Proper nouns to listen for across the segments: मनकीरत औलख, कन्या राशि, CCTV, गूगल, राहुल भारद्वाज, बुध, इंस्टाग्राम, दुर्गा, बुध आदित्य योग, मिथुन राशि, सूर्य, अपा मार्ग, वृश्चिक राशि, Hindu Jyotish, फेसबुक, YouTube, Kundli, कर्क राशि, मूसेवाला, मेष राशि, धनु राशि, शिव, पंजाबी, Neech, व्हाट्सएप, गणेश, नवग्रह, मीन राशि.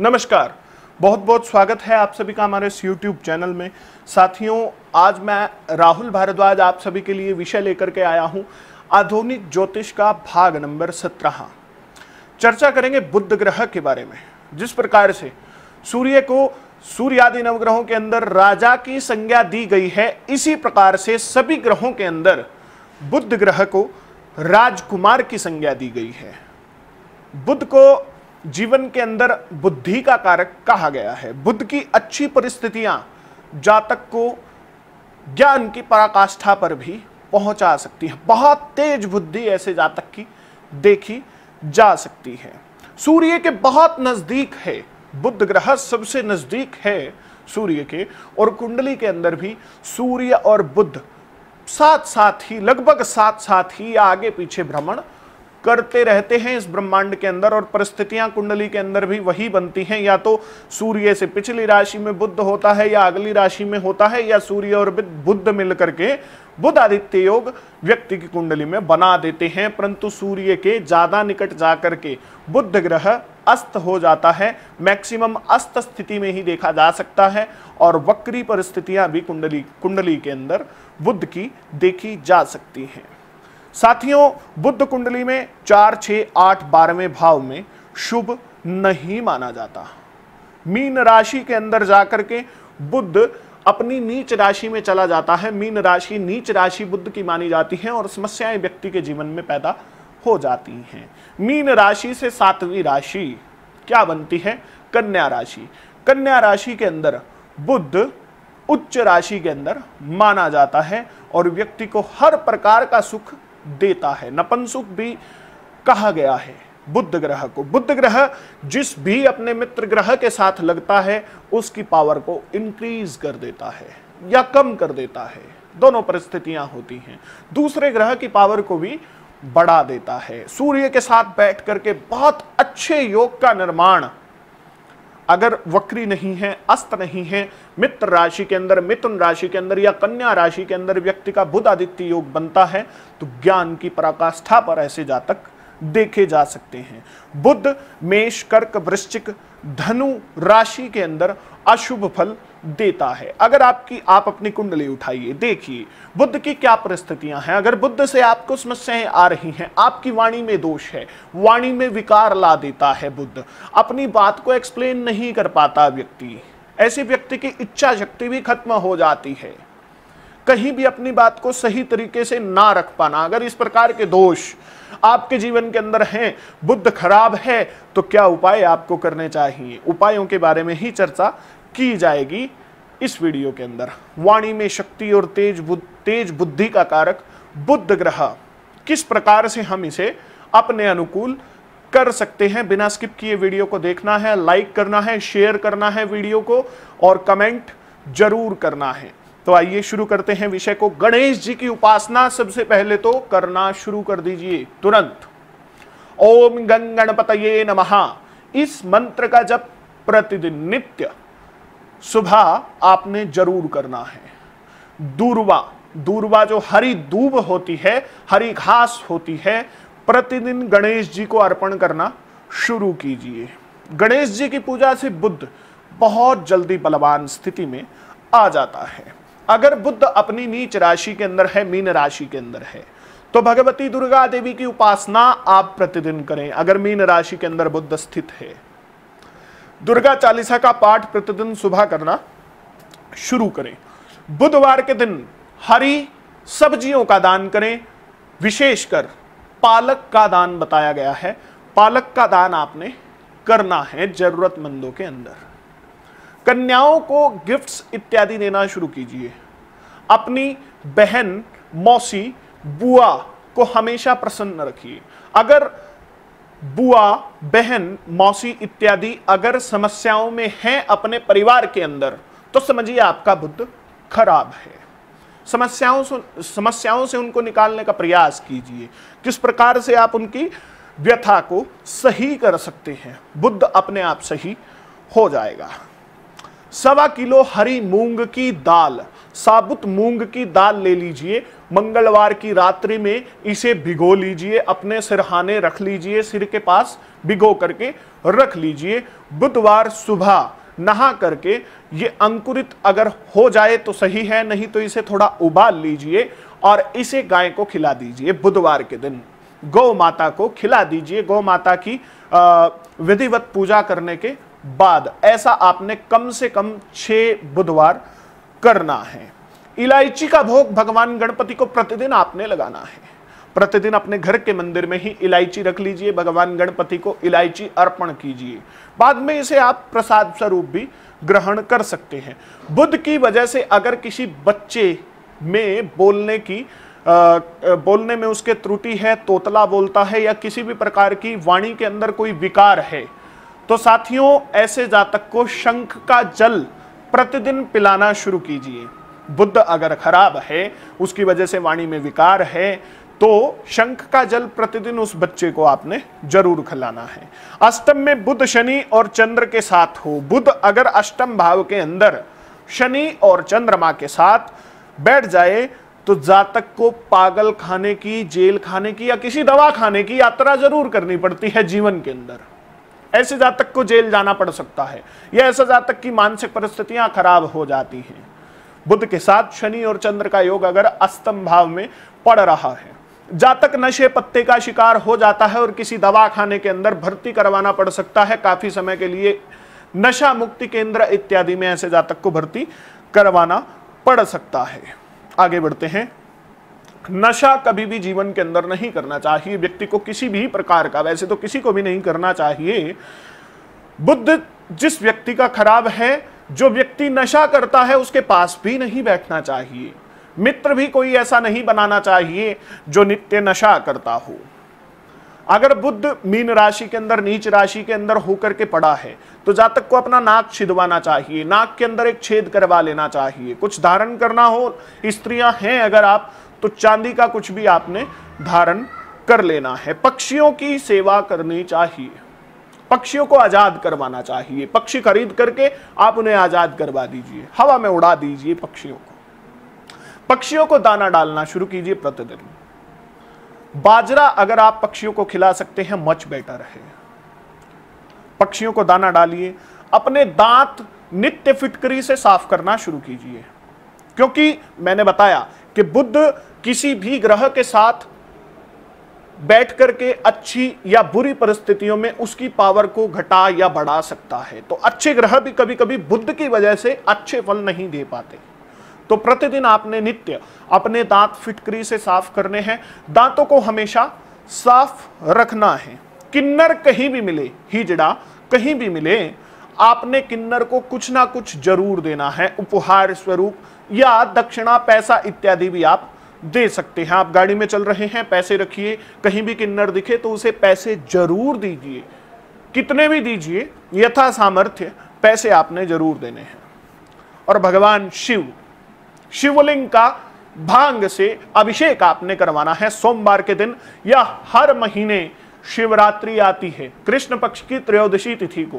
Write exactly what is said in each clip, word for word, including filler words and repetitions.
नमस्कार, बहुत बहुत स्वागत है आप सभी का हमारे इस यूट्यूब चैनल में। साथियों, आज मैं राहुल भारद्वाज आप सभी के लिए विषय लेकर के आया हूं आधुनिक ज्योतिष का भाग नंबर सत्रह। चर्चा करेंगे बुध ग्रह के बारे में। जिस प्रकार से सूर्य को सूर्यादि नवग्रहों के अंदर राजा की संज्ञा दी गई है, इसी प्रकार से सभी ग्रहों के अंदर बुध ग्रह को राजकुमार की संज्ञा दी गई है। बुध को जीवन के अंदर बुद्धि का कारक कहा गया है। बुध की अच्छी परिस्थितियां जातक को ज्ञान की पराकाष्ठा पर भी पहुंचा सकती हैं। बहुत तेज बुद्धि ऐसे जातक की देखी जा सकती है। सूर्य के बहुत नजदीक है बुध ग्रह, सबसे नजदीक है सूर्य के, और कुंडली के अंदर भी सूर्य और बुध साथ साथ ही, लगभग साथ साथ ही आगे पीछे भ्रमण करते रहते हैं इस ब्रह्मांड के अंदर। और परिस्थितियां कुंडली के अंदर भी वही बनती हैं, या तो सूर्य से पिछली राशि में बुध होता है या अगली राशि में होता है, या सूर्य और बुध मिलकर के बुध आदित्य योग व्यक्ति की कुंडली में बना देते हैं। परंतु सूर्य के ज्यादा निकट जाकर के बुध ग्रह अस्त हो जाता है। मैक्सिमम अस्त स्थिति में ही देखा जा सकता है, और वक्री परिस्थितियां भी कुंडली कुंडली के अंदर बुध की देखी जा सकती हैं। साथियों, बुध कुंडली में चार छः आठ बारहवें भाव में शुभ नहीं माना जाता। मीन राशि के अंदर जाकर के बुध अपनी नीच राशि में चला जाता है। मीन राशि नीच राशि बुध की मानी जाती है, और समस्याएं व्यक्ति के जीवन में पैदा हो जाती हैं। मीन राशि से सातवीं राशि क्या बनती है? कन्या राशि। कन्या राशि के अंदर बुध उच्च राशि के अंदर माना जाता है, और व्यक्ति को हर प्रकार का सुख देता है। नपुंसक भी कहा गया है बुध ग्रह को। बुध ग्रह जिस भी अपने मित्र ग्रह के साथ लगता है, उसकी पावर को इंक्रीज कर देता है या कम कर देता है। दोनों परिस्थितियां होती हैं। दूसरे ग्रह की पावर को भी बढ़ा देता है। सूर्य के साथ बैठ करके बहुत अच्छे योग का निर्माण, अगर वक्री नहीं है, अस्त नहीं है, मित्र राशि के अंदर, मिथुन राशि के अंदर या कन्या राशि के अंदर व्यक्ति का बुध आदित्य योग बनता है, तो ज्ञान की पराकाष्ठा पर ऐसे जातक देखे जा सकते हैं। बुध मेष, कर्क, वृश्चिक, धनु राशि के अंदर अशुभ फल देता है। अगर आपकी आप अपनी कुंडली उठाइए, देखिए बुध की क्या परिस्थितियां हैं। अगर बुध से आपको समस्याएं आ रही हैं, आपकी वाणी में दोष है, वाणी में विकार ला देता है बुध, अपनी बात को एक्सप्लेन नहीं कर पाता व्यक्ति, ऐसे व्यक्ति की इच्छा शक्ति भी खत्म हो जाती है, कहीं भी अपनी बात को सही तरीके से ना रख पाना। अगर इस प्रकार के दोष आपके जीवन के अंदर हैं, बुध खराब है, तो क्या उपाय आपको करने चाहिए? उपायों के बारे में ही चर्चा की जाएगी इस वीडियो के अंदर। वाणी में शक्ति और तेज बुद्ध तेज बुद्धि का कारक बुध ग्रह, किस प्रकार से हम इसे अपने अनुकूल कर सकते हैं। बिना स्किप किए वीडियो को देखना है, लाइक करना है, शेयर करना है वीडियो को, और कमेंट जरूर करना है। तो आइए शुरू करते हैं विषय को। गणेश जी की उपासना सबसे पहले तो करना शुरू कर दीजिए तुरंत। ओम गं गणपतये नमः, इस मंत्र का जप प्रतिदिन नित्य सुबह आपने जरूर करना है। दूर्वा, दूर्वा जो हरी दूब होती है, हरी घास होती है, प्रतिदिन गणेश जी को अर्पण करना शुरू कीजिए। गणेश जी की पूजा से बुध बहुत जल्दी बलवान स्थिति में आ जाता है। अगर बुध अपनी नीच राशि के अंदर है, मीन राशि के अंदर है, तो भगवती दुर्गा देवी की उपासना आप प्रतिदिन करें। अगर मीन राशि के अंदर बुध स्थित है, दुर्गा चालीसा का पाठ प्रतिदिन सुबह करना शुरू करें। बुधवार के दिन हरी सब्जियों का दान करें, विशेषकर पालक का दान बताया गया है। पालक का दान आपने करना है जरूरतमंदों के अंदर। कन्याओं को गिफ्ट्स इत्यादि देना शुरू कीजिए। अपनी बहन, मौसी, बुआ को हमेशा प्रसन्न रखिए। अगर बुआ, बहन, मौसी इत्यादि अगर समस्याओं में हैं अपने परिवार के अंदर, तो समझिए आपका बुध खराब है। समस्याओं से समस्याओं से उनको निकालने का प्रयास कीजिए। किस प्रकार से आप उनकी व्यथा को सही कर सकते हैं, बुध अपने आप सही हो जाएगा। सवा किलो हरी मूंग की दाल, साबुत मूंग की दाल ले लीजिए। मंगलवार की रात्रि में इसे भिगो लीजिए, अपने सिरहाने रख लीजिए, सिर के पास भिगो करके रख लीजिए। बुधवार सुबह नहा करके ये अंकुरित अगर हो जाए तो सही है, नहीं तो इसे थोड़ा उबाल लीजिए और इसे गाय को खिला दीजिए। बुधवार के दिन गौ माता को खिला दीजिए। गौ माता की विधिवत पूजा करने के बाद ऐसा आपने कम से कम छह बुधवार करना है। इलायची का भोग भगवान गणपति को प्रतिदिन आपने लगाना है। प्रतिदिन अपने घर के मंदिर में ही इलायची रख लीजिए, भगवान गणपति को इलायची अर्पण कीजिए। बाद में इसे आप प्रसाद स्वरूप भी ग्रहण कर सकते हैं। बुध की वजह से अगर किसी बच्चे में बोलने की आ, बोलने में उसके त्रुटि है, तोतला बोलता है या किसी भी प्रकार की वाणी के अंदर कोई विकार है, तो साथियों ऐसे जातक को शंख का जल प्रतिदिन पिलाना शुरू कीजिए। बुध अगर खराब है, उसकी वजह से वाणी में विकार है, तो शंख का जल प्रतिदिन उस बच्चे को आपने जरूर खिलाना है। अष्टम में बुध शनि और चंद्र के साथ हो, बुध अगर अष्टम भाव के अंदर शनि और चंद्रमा के साथ बैठ जाए तो जातक को पागल खाने की, जेल खाने की या किसी दवा खाने की यात्रा जरूर करनी पड़ती है जीवन के अंदर। ऐसे जातक को जेल जाना पड़ सकता है या ऐसा जातक की मानसिक परिस्थितियां खराब हो जाती हैं। बुध के साथ शनि और चंद्र का योग अगर अष्टम भाव में पड़ रहा है, जातक नशे पत्ते का शिकार हो जाता है और किसी दवा खाने के अंदर भर्ती करवाना पड़ सकता है। काफी समय के लिए नशा मुक्ति केंद्र इत्यादि में ऐसे जातक को भर्ती करवाना पड़ सकता है। आगे बढ़ते हैं। नशा कभी भी जीवन के अंदर नहीं करना चाहिए व्यक्ति को, किसी भी प्रकार का, वैसे तो किसी को भी नहीं करना चाहिए। बुध जिस व्यक्ति का खराब है, जो व्यक्ति नशा करता है उसके पास भी नहीं बैठना चाहिए। मित्र भी कोई ऐसा नहीं बनाना चाहिए जो नित्य नशा करता हो। अगर बुध मीन राशि के अंदर, नीच राशि के अंदर होकर के पड़ा है तो जातक को अपना नाक छिदवाना चाहिए, नाक के अंदर एक छेद करवा लेना चाहिए। कुछ धारण करना हो, स्त्रियां हैं अगर आप, तो चांदी का कुछ भी आपने धारण कर लेना है। पक्षियों की सेवा करनी चाहिए, पक्षियों को आजाद करवाना चाहिए। पक्षी खरीद करके आप उन्हें आजाद करवा दीजिए, हवा में उड़ा दीजिए पक्षियों को। पक्षियों को दाना डालना शुरू कीजिए प्रतिदिन। बाजरा अगर आप पक्षियों को खिला सकते हैं मच बेटर है। पक्षियों को दाना डालिए। अपने दांत नित्य फिटकरी से साफ करना शुरू कीजिए, क्योंकि मैंने बताया कि बुध किसी भी ग्रह के साथ बैठ करके अच्छी या बुरी परिस्थितियों में उसकी पावर को घटा या बढ़ा सकता है। तो अच्छे ग्रह भी कभी कभी बुध की वजह से अच्छे फल नहीं दे पाते। तो प्रतिदिन आपने नित्य अपने दांत फिटकरी से साफ करने हैं। दांतों को हमेशा साफ रखना है। किन्नर कहीं भी मिले, हिजड़ा कहीं भी मिले, आपने किन्नर को कुछ ना कुछ जरूर देना है, उपहार स्वरूप या दक्षिणा, पैसा इत्यादि भी आप दे सकते हैं। आप गाड़ी में चल रहे हैं, पैसे रखिए, कहीं भी किन्नर दिखे तो उसे पैसे जरूर दीजिए, कितने भी दीजिए, यथा सामर्थ्य पैसे आपने जरूर देने हैं। और भगवान शिव, शिवलिंग का भांग से अभिषेक आपने करवाना है सोमवार के दिन या हर महीने। शिवरात्रि आती है कृष्ण पक्ष की त्रयोदशी तिथि को,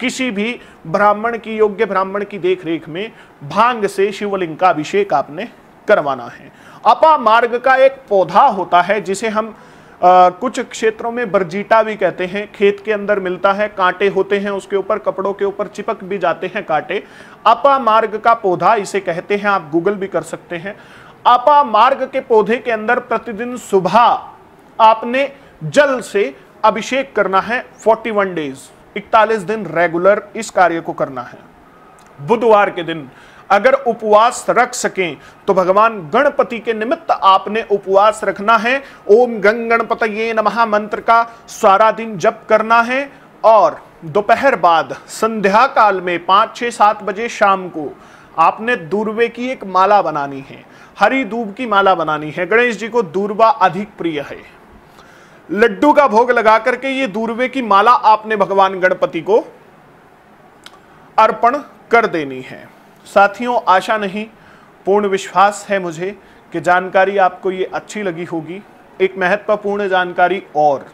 किसी भी ब्राह्मण की, योग्य ब्राह्मण की देखरेख में भांग से शिवलिंग का अभिषेक आपने करवाना है। अपा मार्ग का एक पौधा होता है जिसे हम आ, कुछ क्षेत्रों में बरजीटा भी कहते हैं, खेत के अंदर मिलता है, कांटे होते हैं उसके ऊपर, कपड़ों के ऊपर चिपक भी जाते हैं कांटे। अपा मार्ग का पौधा इसे कहते हैं, आप गूगल भी कर सकते हैं। अपा मार्ग के पौधे के अंदर प्रतिदिन सुबह आपने जल से अभिषेक करना है। इकतालीस डेज, इकतालीस दिन रेगुलर इस कार्य को करना है। बुधवार के दिन अगर उपवास रख सकें तो भगवान गणपति के निमित्त आपने उपवास रखना है। ओम गं गणपतये नमः मंत्र का सारा दिन जप करना है और दोपहर बाद संध्या काल में पाँच छः सात बजे शाम को आपने दूर्वे की एक माला बनानी है, हरी दूब की माला बनानी है। गणेश जी को दूर्वा अधिक प्रिय है। लड्डू का भोग लगा करके ये दूर्वे की माला आपने भगवान गणपति को अर्पण कर देनी है। साथियों आशा नहीं, पूर्ण विश्वास है मुझे कि जानकारी आपको ये अच्छी लगी होगी। एक महत्वपूर्ण जानकारी और,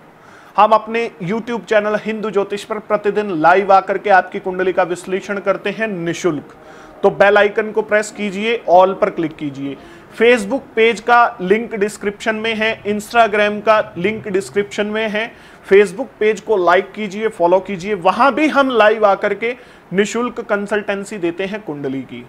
हम अपने YouTube चैनल हिंदू ज्योतिष पर प्रतिदिन लाइव आकर के आपकी कुंडली का विश्लेषण करते हैं निशुल्क। तो बेल आइकन को प्रेस कीजिए, ऑल पर क्लिक कीजिए। फेसबुक पेज का लिंक डिस्क्रिप्शन में है, इंस्टाग्राम का लिंक डिस्क्रिप्शन में है। फेसबुक पेज को लाइक कीजिए, फॉलो कीजिए। वहां भी हम लाइव आकर के निःशुल्क कंसल्टेंसी देते हैं कुंडली की,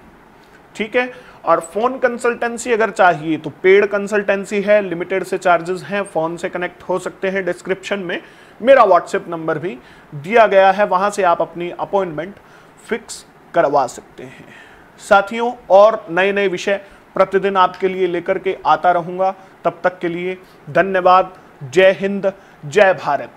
ठीक है। और फोन कंसल्टेंसी अगर चाहिए तो पेड कंसल्टेंसी है, लिमिटेड से चार्जेस हैं, फोन से कनेक्ट हो सकते हैं। डिस्क्रिप्शन में मेरा व्हाट्सएप नंबर भी दिया गया है, वहां से आप अपनी अपॉइंटमेंट फिक्स करवा सकते हैं। साथियों, और नए नए विषय प्रतिदिन आपके लिए लेकर के आता रहूंगा। तब तक के लिए धन्यवाद। जय हिंद, जय भारत।